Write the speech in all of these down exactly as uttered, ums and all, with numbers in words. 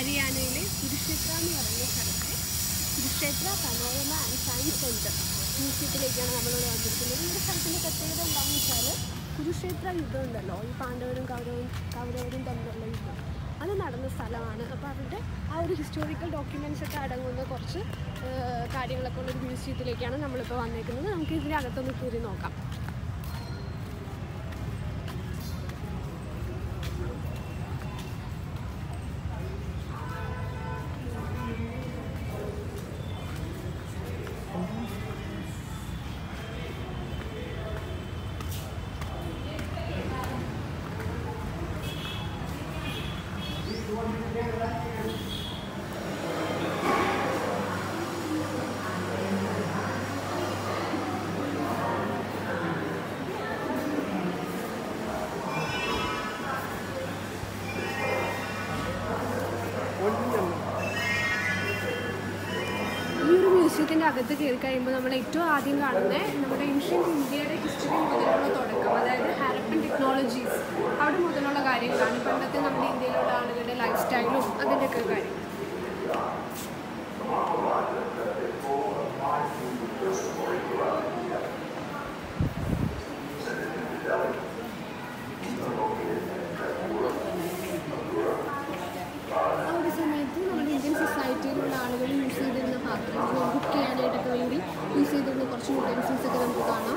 ഹരിയാനയിലെ കുരുക്ഷേത്ര എന്ന് പറയുന്ന സ്ഥലത്തെ Kurukshetra panorama and science centre മ്യൂസിയത്തിലേക്കാണ് നമ്മളിവിടെ വന്നിരിക്കുന്നത്. ഈ സ്ഥലത്തിൻ്റെ പ്രത്യേകത എന്താണെന്ന് വെച്ചാൽ കുരുക്ഷേത്ര യുദ്ധം ഉണ്ടല്ലോ, ഈ പാണ്ഡവരും കൗരവരും കൗരവരും തമ്മിലുള്ള യുദ്ധം അത് നടന്ന സ്ഥലമാണ്. അപ്പോൾ അവരുടെ ആ ഒരു ഹിസ്റ്റോറിക്കൽ ഡോക്യുമെൻറ്റ്സൊക്കെ അടങ്ങുന്ന കുറച്ച് കാര്യങ്ങളൊക്കെ ഉള്ളൊരു മ്യൂസിയത്തിലേക്കാണ് നമ്മളിപ്പോൾ വന്നിരിക്കുന്നത്. നമുക്ക് ഇതിനകത്തൊന്ന് കയറി നോക്കാം. മ്യൂസിയത്തിൻ്റെ അകത്ത് കയറി കഴിയുമ്പോൾ നമ്മൾ ഏറ്റവും ആദ്യം കാണുന്നത് നമ്മുടെ ഏൻഷ്യൻ്റ് ഇന്ത്യയുടെ ഹിസ്റ്ററി മുതലുള്ള തുടക്കം, അതായത് ഹരപ്പൻ ടെക്നോളജീസ് അവിടെ മുതലുള്ള കാര്യങ്ങളാണ്. പണ്ടത്തെ നമ്മുടെ ഇന്ത്യയിലുള്ള ആളുകളുടെ ലൈഫ് സ്റ്റൈലും അതിൻ്റെയൊക്കെ കാര്യം. ആ ഒരു സമയത്ത് നമ്മുടെ ഇന്ത്യൻ സൊസൈറ്റിയിലുള്ള ആളുകൾ യൂസ് ചെയ്തിരുന്ന പാത്രങ്ങൾ ബുക്ക് ചെയ്യാനായിട്ടൊക്കെ വേണ്ടി യൂസ് ചെയ്തിരുന്ന കുറച്ച് യൂട്ടൻസിൽസൊക്കെ നമുക്ക് കാണാം.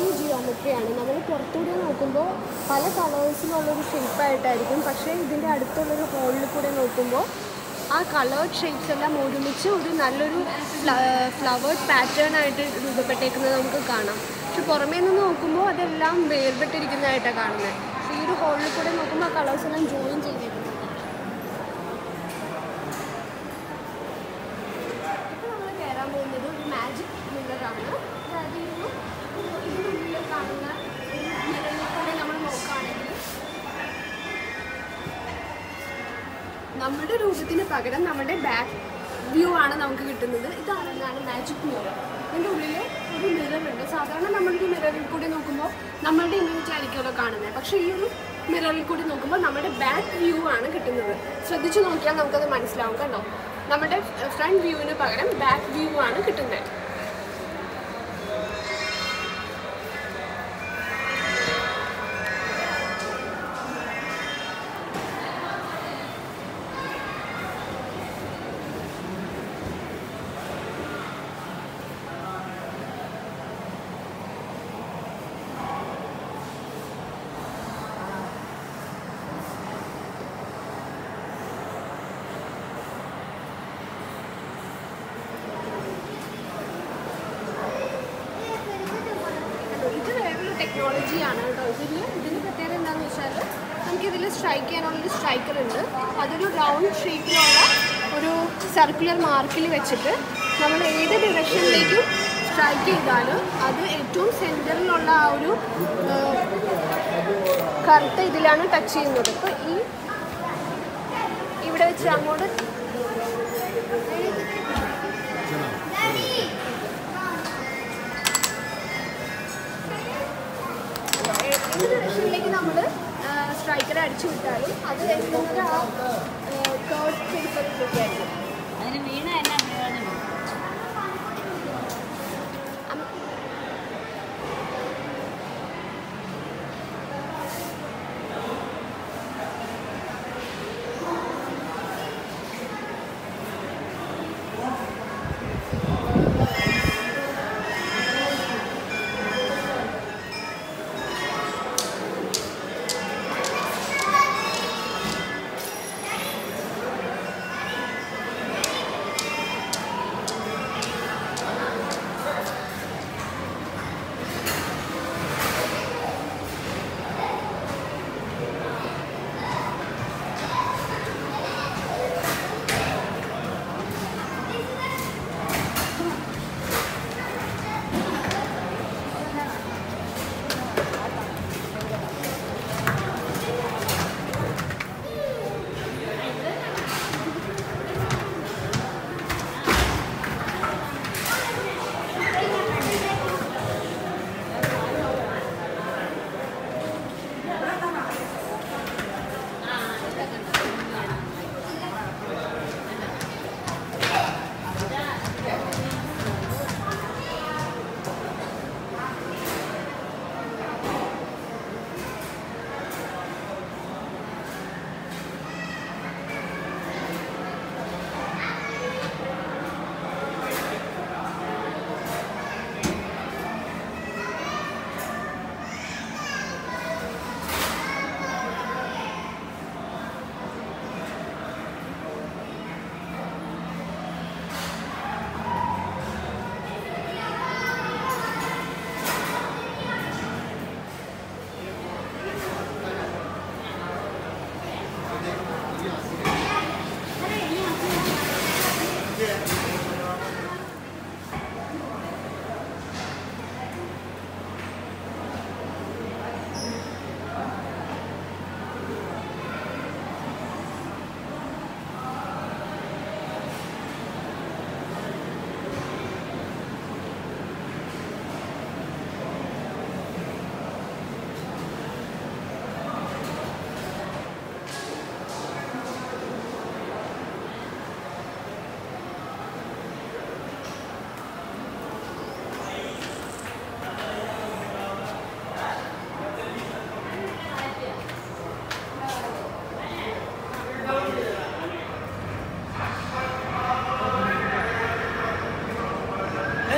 two geometry ആണ്. നമ്മൾ പുറത്തുകൂടി നോക്കുമ്പോൾ പല കളേഴ്സിലുള്ളൊരു ഷേപ്പായിട്ടായിരിക്കും. പക്ഷേ ഇതിൻ്റെ അടുത്തുള്ളൊരു ഹോളിൽ കൂടെ നോക്കുമ്പോൾ ആ കളേർഡ് ഷേപ്സ് എല്ലാം ഒരുമിച്ച് ഒരു നല്ലൊരു ഫ്ലവേർഡ് പാറ്റേൺ ആയിട്ട് രൂപപ്പെട്ടേക്കുന്നത് നമുക്ക് കാണാം. പക്ഷെ പുറമേ നിന്ന് നോക്കുമ്പോൾ അതെല്ലാം വേർപെട്ടിരിക്കുന്നതായിട്ടാണ് കാണുന്നത്. ഈ ഒരു ഹോളിൽ കൂടെ നോക്കുമ്പോൾ ആ കളേഴ്സ് എല്ലാം ജോയിൻ ചെയ്തിട്ടുണ്ട്. ഇപ്പോൾ നമ്മൾ കയറാൻ പോകുന്നത് ഒരു മാജിക് മിററാണ്. അതായത് ഇതിനുള്ളിൽ കാണുന്ന മിററിൽ കൂടെ നമ്മൾ നോക്കുകയാണെങ്കിൽ നമ്മുടെ രൂപത്തിന് പകരം നമ്മുടെ ബാക്ക് വ്യൂ ആണ് നമുക്ക് കിട്ടുന്നത്. ഇതാണെന്നാണ് മാജിക് മിറർ. ഇതിൻ്റെ ഉള്ളിൽ ഒരു മിററുണ്ട്. സാധാരണ നമ്മളുടെ മിററിൽ കൂടി നോക്കുമ്പോൾ നമ്മളുടെ ഇമേജ് ആയിരിക്കുമല്ലോ കാണുന്നത്. പക്ഷേ ഈ ഒരു മിററിൽ കൂടി നോക്കുമ്പോൾ നമ്മുടെ ബാക്ക് വ്യൂ ആണ് കിട്ടുന്നത്. ശ്രദ്ധിച്ചു നോക്കിയാൽ നമുക്കത് മനസ്സിലാവും. കണ്ടോ, നമ്മുടെ ഫ്രണ്ട് വ്യൂവിന് പകരം ബാക്ക് വ്യൂ ആണ് കിട്ടുന്നത്. ാണ് കേട്ടോ. ഇതിൽ ഇതിൻ്റെ പ്രത്യേകത എന്താണെന്ന് വെച്ചാൽ നമുക്കിതിൽ സ്ട്രൈക്ക് ചെയ്യാനുള്ളൊരു സ്ട്രൈക്കറുണ്ട്. അതൊരു റൗണ്ട് ഷേപ്പിലുള്ള ഒരു സർക്കുലർ മാർക്കിൽ വെച്ചിട്ട് നമ്മൾ ഏത് ഡിറക്ഷനിലേക്കും സ്ട്രൈക്ക് ചെയ്താലും അത് ഏറ്റവും സെൻറ്ററിലുള്ള ആ ഒരു കറുത്ത ഇതിലാണ് ടച്ച് ചെയ്യുന്നത്. ഇപ്പോൾ ഈ ഇവിടെ വെച്ച് അങ്ങോട്ട് ിലേക്ക് നമ്മൾ സ്ട്രൈക്കർ അടിച്ചു വിട്ടാലും അത് എത്തുന്നത് ആ കേർഡ് പേപ്പറിലേക്കായിരിക്കും. അതിന് വീണ എന്നെ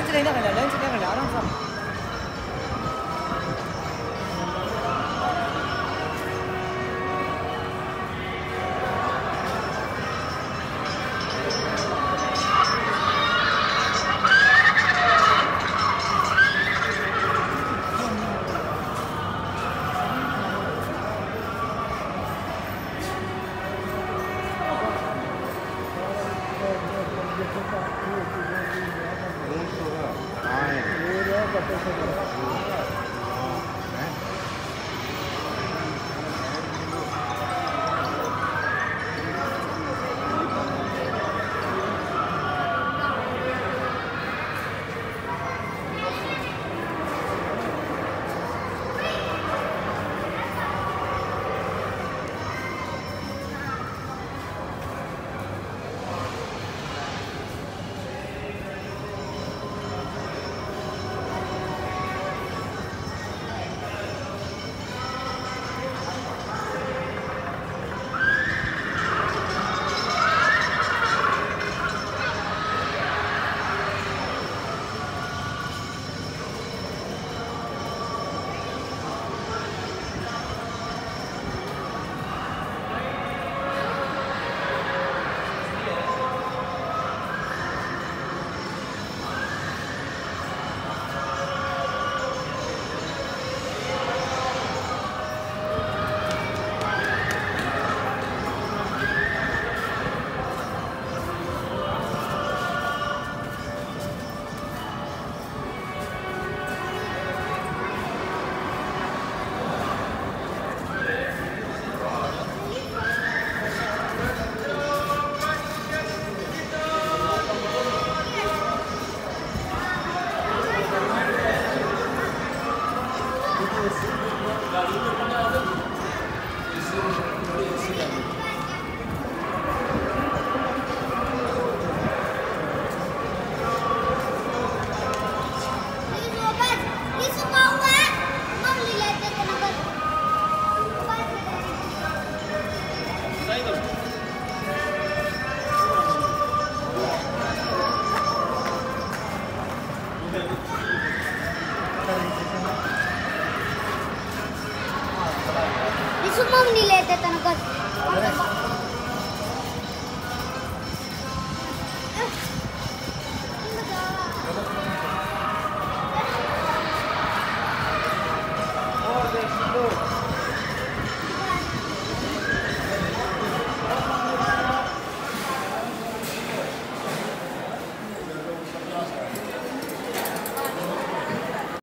लेंस लेंगे लेंस लेंगे आराम से This is mom related.